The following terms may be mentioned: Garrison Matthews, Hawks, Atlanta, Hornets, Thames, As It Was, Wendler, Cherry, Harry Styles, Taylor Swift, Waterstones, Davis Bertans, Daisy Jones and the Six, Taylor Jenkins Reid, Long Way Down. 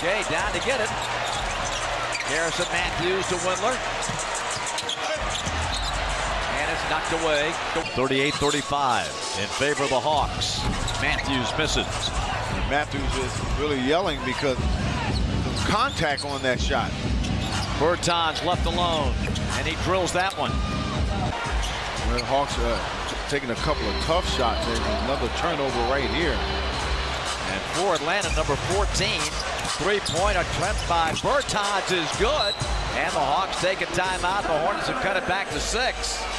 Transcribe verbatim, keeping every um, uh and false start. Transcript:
Okay, down to get it. Garrison Matthews to Wendler. And it's knocked away. thirty-eight thirty-five in favor of the Hawks. Matthews misses. Matthews is really yelling because of contact on that shot. Bertans left alone, and he drills that one. Well, the Hawks are taking a couple of tough shots. There's another turnover right here. And for Atlanta, number fourteen, three-point attempt by Bertans is good. And the Hawks take a timeout. The Hornets have cut it back to six.